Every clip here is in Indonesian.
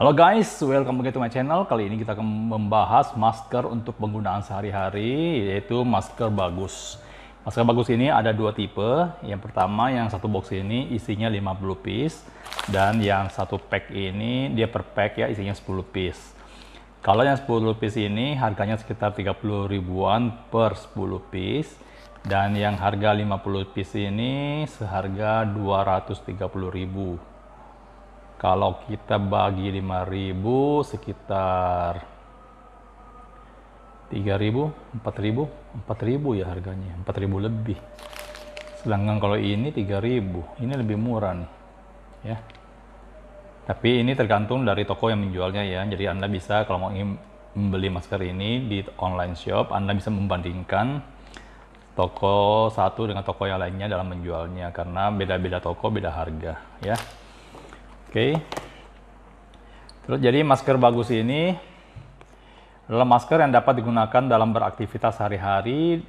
Halo guys, welcome back to my channel. Kali ini kita akan membahas masker untuk penggunaan sehari-hari, yaitu masker bagus. Masker bagus ini ada dua tipe. Yang pertama, yang satu box ini isinya 50 piece, dan yang satu pack ini dia per pack ya, isinya 10 piece. Kalau yang 10 piece ini harganya sekitar 30 ribuan per 10 piece, dan yang harga 50 piece ini seharga 230.000. Kalau kita bagi 5.000 sekitar 3.000, 4.000, 4.000 ya harganya, 4.000 lebih. Sedangkan kalau ini 3.000, ini lebih murah nih, ya. Tapi ini tergantung dari toko yang menjualnya ya. Jadi Anda bisa kalau mau membeli masker ini di online shop, Anda bisa membandingkan toko satu dengan toko yang lainnya dalam menjualnya, karena beda-beda toko beda harga, ya. Oke, terus jadi masker bagus ini adalah masker yang dapat digunakan dalam beraktivitas sehari-hari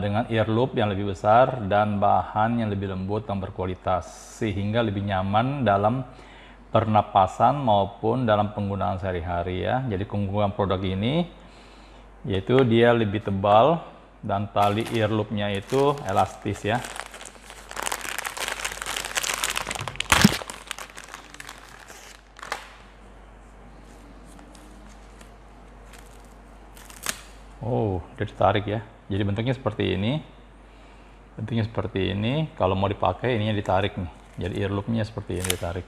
dengan earloop yang lebih besar dan bahan yang lebih lembut dan berkualitas, sehingga lebih nyaman dalam pernapasan maupun dalam penggunaan sehari-hari ya. Jadi keunggulan produk ini yaitu dia lebih tebal dan tali earloopnya itu elastis ya. Oh, dia ditarik ya. Jadi bentuknya seperti ini. Bentuknya seperti ini. Kalau mau dipakai, ininya ditarik nih. Jadi earloopnya seperti ini ditarik.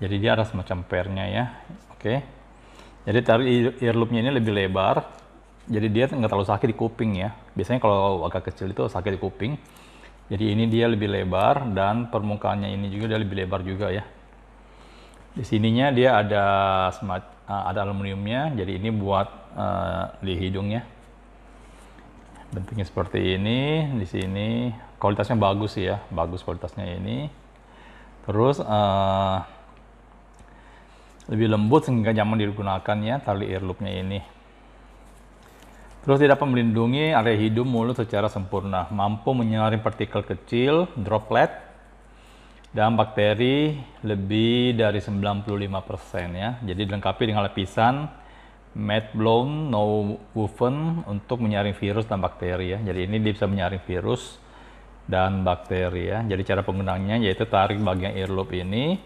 Jadi dia ada semacam pernya ya. Oke. Jadi tarik earloopnya ini lebih lebar. Jadi dia nggak terlalu sakit di kuping ya. Biasanya kalau agak kecil itu sakit di kuping. Jadi ini dia lebih lebar dan permukaannya ini juga dia lebih lebar juga ya. Di sininya dia ada aluminiumnya. Jadi ini buat di hidungnya, bentuknya seperti ini. Di sini kualitasnya bagus ya, bagus kualitasnya ini. Terus lebih lembut sehingga nyaman digunakan ya tali earloopnya ini. Terus tidak melindungi area hidung mulut secara sempurna, mampu menyaring partikel kecil, droplet dan bakteri lebih dari 95% ya. Jadi dilengkapi dengan lapisan Meltblown Non-Woven untuk menyaring virus dan bakteri ya. Jadi ini dia bisa menyaring virus dan bakteri ya. Jadi cara penggunaannya yaitu tarik bagian earloop ini,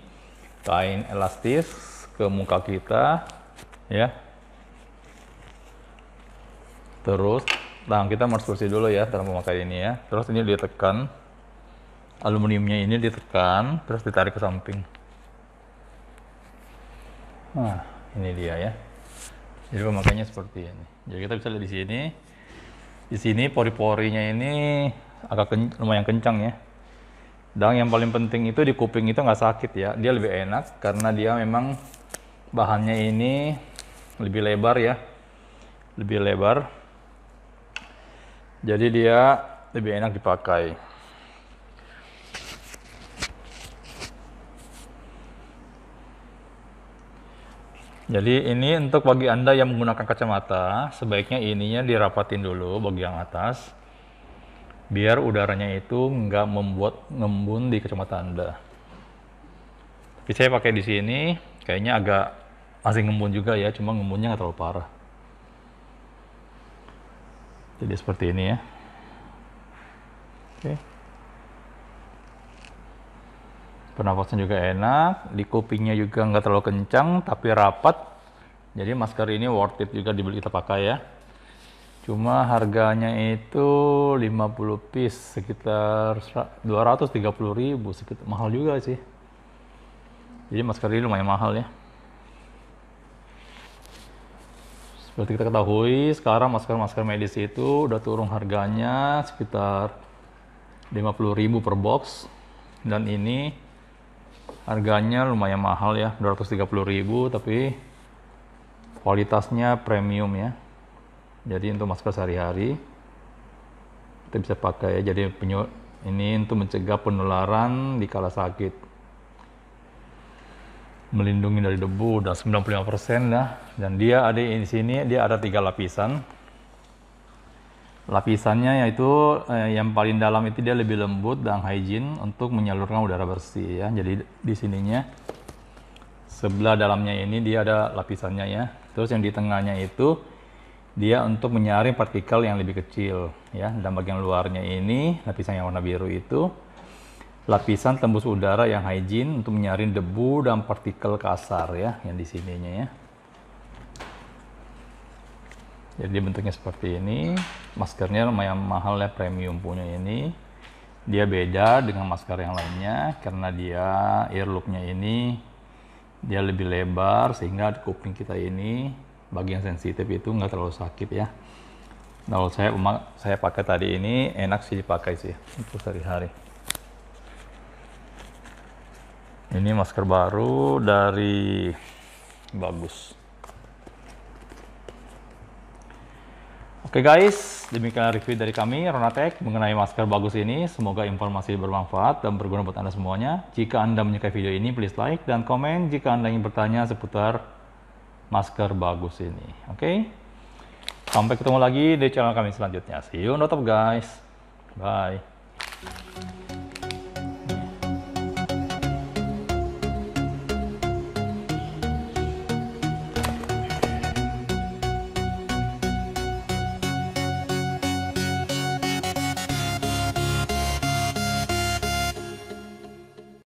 kain elastis ke muka kita ya. Terus tangan kita harus bersih dulu ya dalam memakai ini ya. Terus ini ditekan, aluminiumnya ini ditekan, terus ditarik ke samping. Nah, ini dia ya. Jadi pemakainya seperti ini. Jadi kita bisa lihat di sini. Di sini pori-porinya ini agak lumayan kencang ya. Dan yang paling penting itu di kuping itu nggak sakit ya. Dia lebih enak karena dia memang bahannya ini lebih lebar ya. Lebih lebar. Jadi dia lebih enak dipakai. Jadi ini untuk bagi Anda yang menggunakan kacamata, sebaiknya ininya dirapatin dulu bagian atas, biar udaranya itu nggak membuat ngembun di kacamata Anda. Tapi saya pakai di sini, kayaknya agak masih ngembun juga ya, cuma ngembunnya nggak terlalu parah. Jadi seperti ini ya. Oke. Pernapasan juga enak, di kupingnya juga nggak terlalu kencang, tapi rapat. Jadi masker ini worth it juga dibeli kita pakai ya. Cuma harganya itu 50 piece sekitar 230.000, sekitar mahal juga sih. Jadi masker ini lumayan mahal ya. Seperti kita ketahui, sekarang masker-masker medis itu udah turun harganya sekitar 50.000 per box, dan ini harganya lumayan mahal ya, 230.000, tapi kualitasnya premium ya. Jadi untuk masker sehari-hari kita bisa pakai ya. Jadi ini untuk mencegah penularan di kala sakit, melindungi dari debu dan 95% lah. Dan dia ada di sini, dia ada 3 lapisan. Lapisannya yaitu yang paling dalam itu dia lebih lembut dan hygiene untuk menyalurkan udara bersih ya. Jadi di sininya sebelah dalamnya ini dia ada lapisannya ya. Terus yang di tengahnya itu dia untuk menyaring partikel yang lebih kecil ya. Dan bagian luarnya ini lapisan yang warna biru itu lapisan tembus udara yang hygiene untuk menyaring debu dan partikel kasar ya, yang di sininya ya. Jadi bentuknya seperti ini. Maskernya lumayan mahal ya, premium punya ini. Dia beda dengan masker yang lainnya karena dia earloopnya ini dia lebih lebar, sehingga kuping kita ini bagian sensitif itu nggak terlalu sakit ya. Kalau saya pakai tadi ini enak sih dipakai sih untuk sehari-hari. Ini masker baru dari Bagus. Oke guys, demikian review dari kami Ronatech mengenai masker bagus ini. Semoga informasi bermanfaat dan berguna buat Anda semuanya. Jika Anda menyukai video ini, please like dan komen jika Anda ingin bertanya seputar masker bagus ini. Oke, sampai ketemu lagi di channel kami selanjutnya. See you on the top guys, bye.